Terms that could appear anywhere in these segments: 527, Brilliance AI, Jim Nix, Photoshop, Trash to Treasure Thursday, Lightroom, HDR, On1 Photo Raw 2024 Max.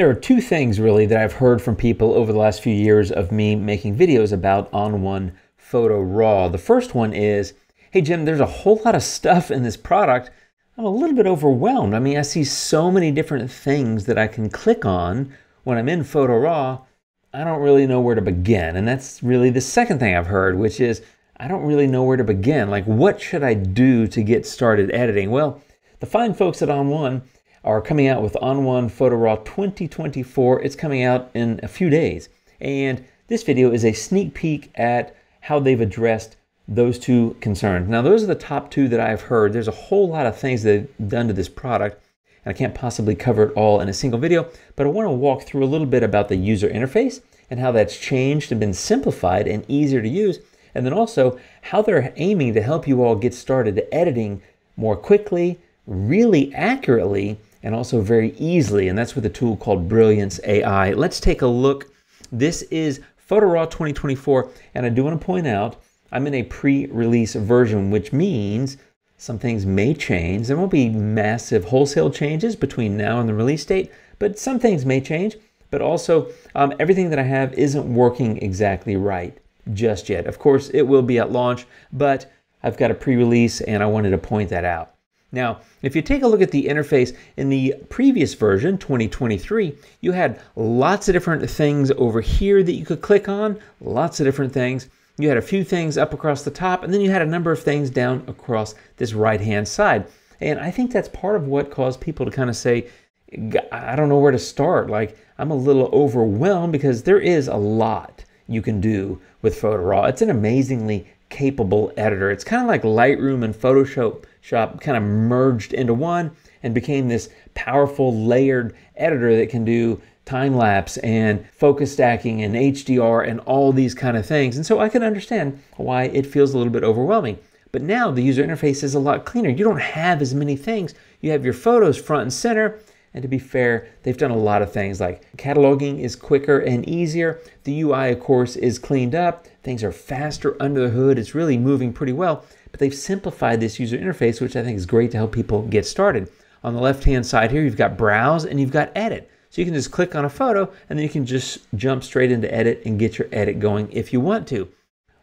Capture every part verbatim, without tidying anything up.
There are two things really that I've heard from people over the last few years of me making videos about On one Photo Raw. The first one is, hey Jim, there's a whole lot of stuff in this product. I'm a little bit overwhelmed. I mean, I see so many different things that I can click on when I'm in Photo Raw. I don't really know where to begin. And that's really the second thing I've heard, which is, I don't really know where to begin. Like, what should I do to get started editing? Well, the fine folks at On one are coming out with On one Photo Raw twenty twenty-four. It's coming out in a few days. And this video is a sneak peek at how they've addressed those two concerns. Now, those are the top two that I've heard. There's a whole lot of things they've done to this product, and I can't possibly cover it all in a single video, but I want to walk through a little bit about the user interface and how that's changed and been simplified and easier to use, and then also how they're aiming to help you all get started editing more quickly, really accurately, and also very easily, and that's with a tool called Brilliance A I. Let's take a look. This is Photo Raw twenty twenty-four, and I do want to point out I'm in a pre-release version, which means some things may change. There won't be massive wholesale changes between now and the release date, but some things may change. But also, um, everything that I have isn't working exactly right just yet. Of course, it will be at launch, but I've got a pre-release and I wanted to point that out. Now, if you take a look at the interface in the previous version, twenty twenty-three, you had lots of different things over here that you could click on, lots of different things. You had a few things up across the top, and then you had a number of things down across this right-hand side. And I think that's part of what caused people to kind of say, I don't know where to start. Like, I'm a little overwhelmed, because there is a lot you can do with Photo Raw. It's an amazingly capable editor. It's kind of like Lightroom and Photoshop kind of merged into one and became this powerful layered editor that can do time-lapse and focus stacking and H D R and all these kind of things. And so I can understand why it feels a little bit overwhelming. But now the user interface is a lot cleaner. You don't have as many things. You have your photos front and center. And to be fair, they've done a lot of things, like cataloging is quicker and easier. The U I, of course, is cleaned up. Things are faster under the hood. It's really moving pretty well. But they've simplified this user interface, which I think is great to help people get started. On the left-hand side here, you've got browse and you've got edit. So you can just click on a photo and then you can just jump straight into edit and get your edit going if you want to.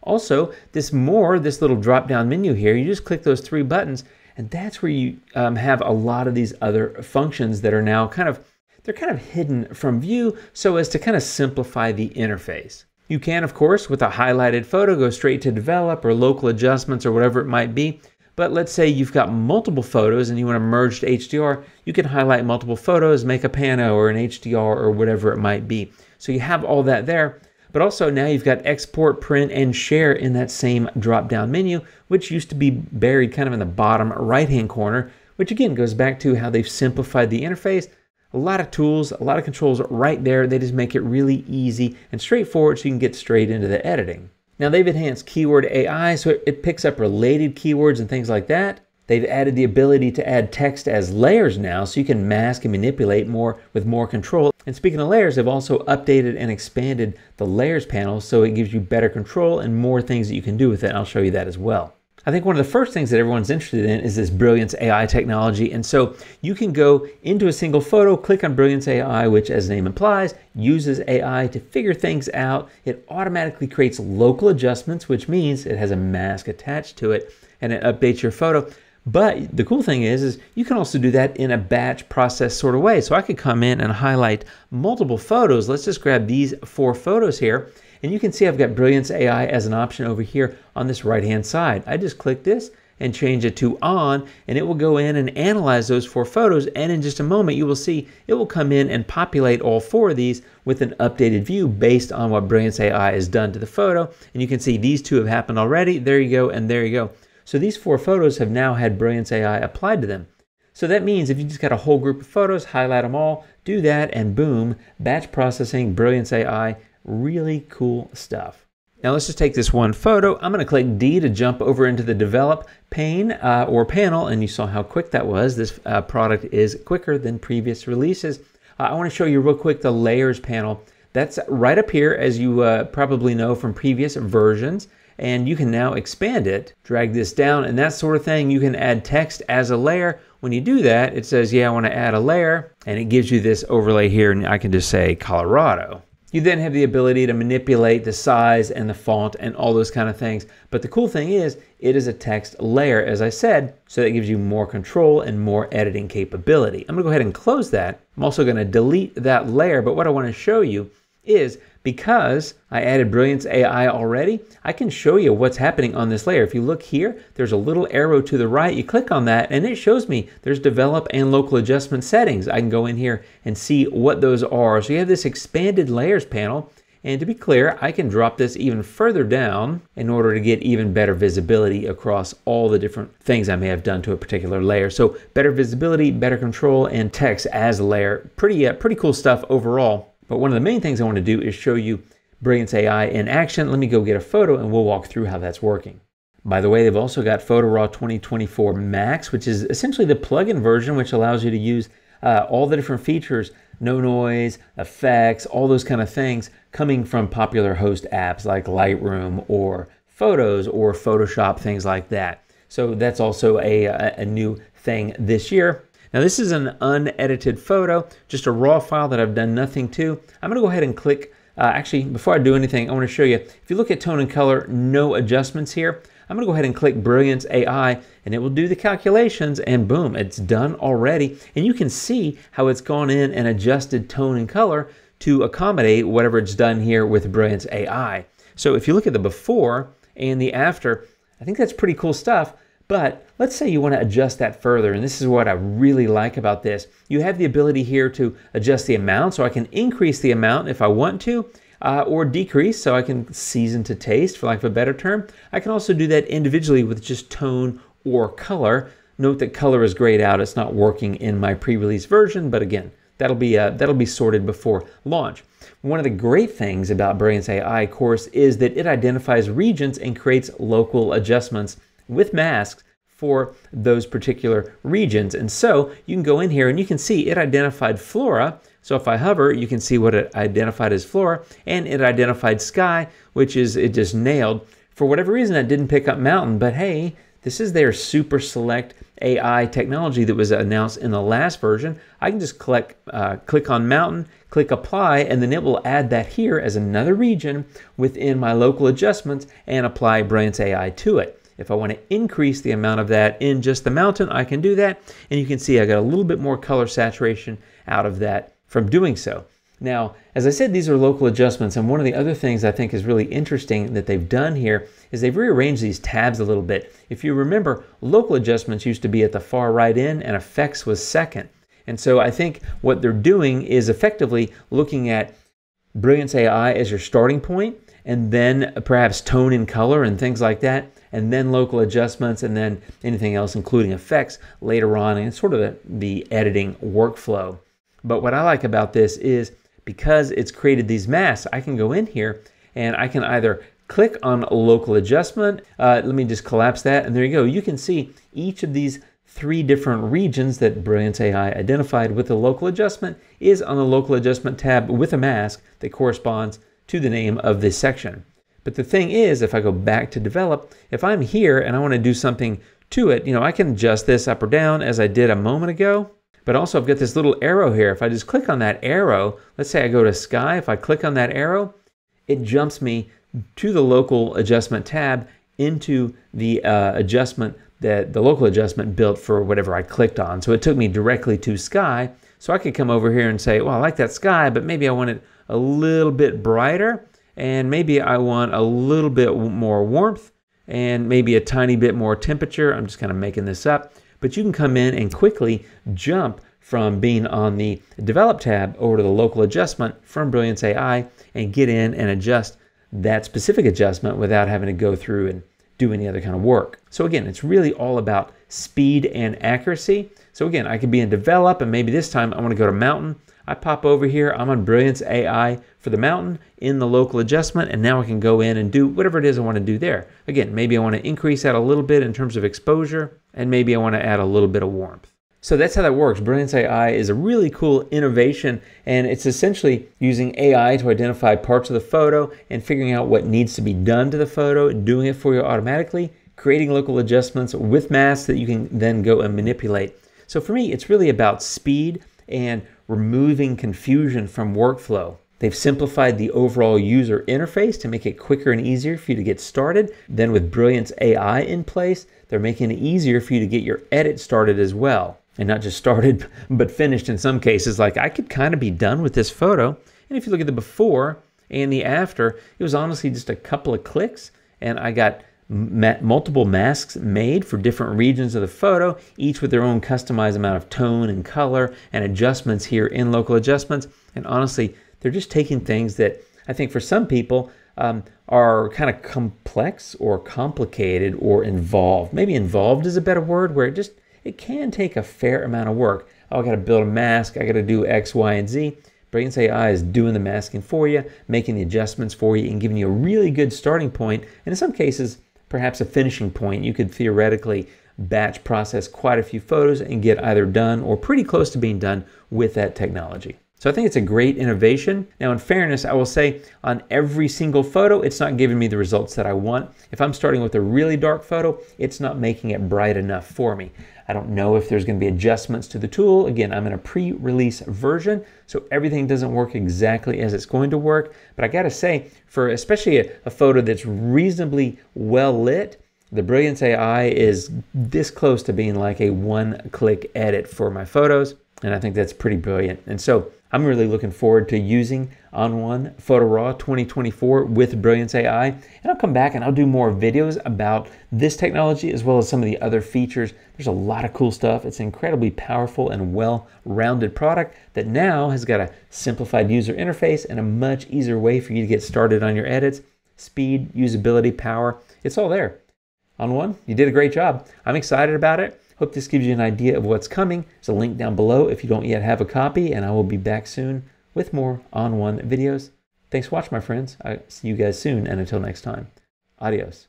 Also, this more, this little drop down menu here, you just click those three buttons, and that's where you um, have a lot of these other functions that are now kind of, they're kind of hidden from view so as to kind of simplify the interface. You can, of course, with a highlighted photo, go straight to develop or local adjustments or whatever it might be. But let's say you've got multiple photos and you want to merge to H D R, you can highlight multiple photos, make a pano or an H D R or whatever it might be. So you have all that there, but also now you've got export, print, and share in that same drop-down menu, which used to be buried kind of in the bottom right-hand corner, which again goes back to how they've simplified the interface. A lot of tools, a lot of controls right there. They just make it really easy and straightforward so you can get straight into the editing. Now, they've enhanced keyword A I, so it picks up related keywords and things like that. They've added the ability to add text as layers now, so you can mask and manipulate more with more control. And speaking of layers, they've also updated and expanded the layers panel, so it gives you better control and more things that you can do with it. I'll show you that as well. I think one of the first things that everyone's interested in is this Brilliance A I technology. And so you can go into a single photo, click on Brilliance A I, which, as the name implies, uses A I to figure things out. It automatically creates local adjustments, which means it has a mask attached to it, and it updates your photo. But the cool thing is, is you can also do that in a batch process sort of way. So I could come in and highlight multiple photos. Let's just grab these four photos here. And you can see I've got Brilliance A I as an option over here on this right-hand side. I just click this and change it to on, and it will go in and analyze those four photos, and in just a moment you will see it will come in and populate all four of these with an updated view based on what Brilliance A I has done to the photo. And you can see these two have happened already. There you go, and there you go. So these four photos have now had Brilliance A I applied to them. So that means if you just got a whole group of photos, highlight them all, do that, and boom, batch processing, Brilliance A I. Really cool stuff. Now let's just take this one photo. I'm going to click D to jump over into the develop pane uh, or panel, and you saw how quick that was. This uh, product is quicker than previous releases. Uh, I want to show you real quick the layers panel. That's right up here, as you uh, probably know from previous versions, and you can now expand it, drag this down, and that sort of thing. You can add text as a layer. When you do that, it says, yeah, I want to add a layer, and it gives you this overlay here, and I can just say Colorado. You then have the ability to manipulate the size and the font and all those kind of things. But the cool thing is it is a text layer, as I said, so that gives you more control and more editing capability. I'm gonna go ahead and close that. I'm also gonna delete that layer, but what I wanna show you is, because I added Brilliance A I already, I can show you what's happening on this layer. If you look here, there's a little arrow to the right. You click on that and it shows me there's develop and local adjustment settings. I can go in here and see what those are. So you have this expanded layers panel. And to be clear, I can drop this even further down in order to get even better visibility across all the different things I may have done to a particular layer. So better visibility, better control, and text as a layer. Pretty, uh, pretty cool stuff overall. But one of the main things I want to do is show you Brilliance A I in action. Let me go get a photo and we'll walk through how that's working. By the way, they've also got Photo Raw twenty twenty-four Max, which is essentially the plug-in version, which allows you to use uh, all the different features, no noise, effects, all those kind of things coming from popular host apps like Lightroom or Photos or Photoshop, things like that. So that's also a, a, a new thing this year. Now this is an unedited photo, just a raw file that I've done nothing to. I'm going to go ahead and click, uh, actually before I do anything, I want to show you, if you look at tone and color, no adjustments here. I'm going to go ahead and click Brilliance A I and it will do the calculations and boom, it's done already. And you can see how it's gone in and adjusted tone and color to accommodate whatever it's done here with Brilliance A I. So if you look at the before and the after, I think that's pretty cool stuff. But let's say you want to adjust that further, and this is what I really like about this. You have the ability here to adjust the amount, so I can increase the amount if I want to, uh, or decrease, so I can season to taste, for lack of a better term. I can also do that individually with just tone or color. Note that color is grayed out. It's not working in my pre-release version, but again, that'll be, uh, that'll be sorted before launch. One of the great things about Brilliance A I, of course, is that it identifies regions and creates local adjustments with masks for those particular regions. And so you can go in here and you can see it identified flora. So if I hover, you can see what it identified as flora, and it identified sky, which is, it just nailed. For whatever reason, it didn't pick up mountain, but hey, this is their super select A I technology that was announced in the last version. I can just click, uh, click on mountain, click apply, and then it will add that here as another region within my local adjustments and apply Brilliance A I to it. If I want to increase the amount of that in just the mountain, I can do that. And you can see I got a little bit more color saturation out of that from doing so. Now, as I said, these are local adjustments. And one of the other things I think is really interesting that they've done here is they've rearranged these tabs a little bit. If you remember, local adjustments used to be at the far right end and effects was second. And so I think what they're doing is effectively looking at Brilliance A I as your starting point, and then perhaps tone and color and things like that, and then local adjustments, and then anything else, including effects later on, and sort of the, the editing workflow. But what I like about this is because it's created these masks, I can go in here and I can either click on a local adjustment. Uh, let me just collapse that, and there you go. You can see each of these three different regions that Brilliance A I identified with the local adjustment is on the local adjustment tab with a mask that corresponds to the name of this section. But the thing is, if I go back to develop, if I'm here and I want to do something to it, you know, I can adjust this up or down as I did a moment ago. But also I've got this little arrow here. If I just click on that arrow, let's say I go to sky, if I click on that arrow, it jumps me to the local adjustment tab into the uh, adjustment that the local adjustment built for whatever I clicked on. So it took me directly to sky. So I could come over here and say, well, I like that sky, but maybe I want it a little bit brighter. And maybe I want a little bit more warmth and maybe a tiny bit more temperature. I'm just kind of making this up, but you can come in and quickly jump from being on the develop tab over to the local adjustment from Brilliance A I and get in and adjust that specific adjustment without having to go through and do any other kind of work. So again, it's really all about speed and accuracy. So again, I could be in develop, and maybe this time I want to go to mountain. I pop over here, I'm on Brilliance A I for the mountain in the local adjustment, and now I can go in and do whatever it is I want to do there. Again, maybe I want to increase that a little bit in terms of exposure, and maybe I want to add a little bit of warmth. So that's how that works. Brilliance A I is a really cool innovation, and it's essentially using A I to identify parts of the photo and figuring out what needs to be done to the photo, doing it for you automatically, creating local adjustments with masks that you can then go and manipulate. So for me, it's really about speed and removing confusion from workflow. They've simplified the overall user interface to make it quicker and easier for you to get started. Then with Brilliance A I in place, they're making it easier for you to get your edit started as well. And not just started, but finished in some cases. Like, I could kind of be done with this photo. And if you look at the before and the after, it was honestly just a couple of clicks, and I got multiple masks made for different regions of the photo, each with their own customized amount of tone and color and adjustments here in local adjustments. And honestly, they're just taking things that I think for some people um, are kind of complex or complicated or involved. Maybe involved is a better word, where it just, it can take a fair amount of work. Oh, I got to build a mask, I got to do X, Y, and Z. Brilliance A I is doing the masking for you, making the adjustments for you, and giving you a really good starting point, and in some cases, perhaps a finishing point. You could theoretically batch process quite a few photos and get either done or pretty close to being done with that technology. So I think it's a great innovation. Now, in fairness, I will say on every single photo, it's not giving me the results that I want. If I'm starting with a really dark photo, it's not making it bright enough for me. I don't know if there's going to be adjustments to the tool. Again, I'm in a pre-release version, so everything doesn't work exactly as it's going to work. But I got to say, for especially a, a photo that's reasonably well lit, the Brilliance A I is this close to being like a one-click edit for my photos. And I think that's pretty brilliant. And so I'm really looking forward to using On one Photo Raw twenty twenty-four with Brilliance A I. And I'll come back and I'll do more videos about this technology as well as some of the other features. There's a lot of cool stuff. It's an incredibly powerful and well-rounded product that now has got a simplified user interface and a much easier way for you to get started on your edits. Speed, usability, power, it's all there. On one, you did a great job. I'm excited about it. Hope this gives you an idea of what's coming. There's a link down below if you don't yet have a copy, and I will be back soon with more On one videos. Thanks for watching, my friends. I'll see you guys soon, and until next time, adios.